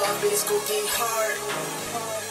love is cooking hard.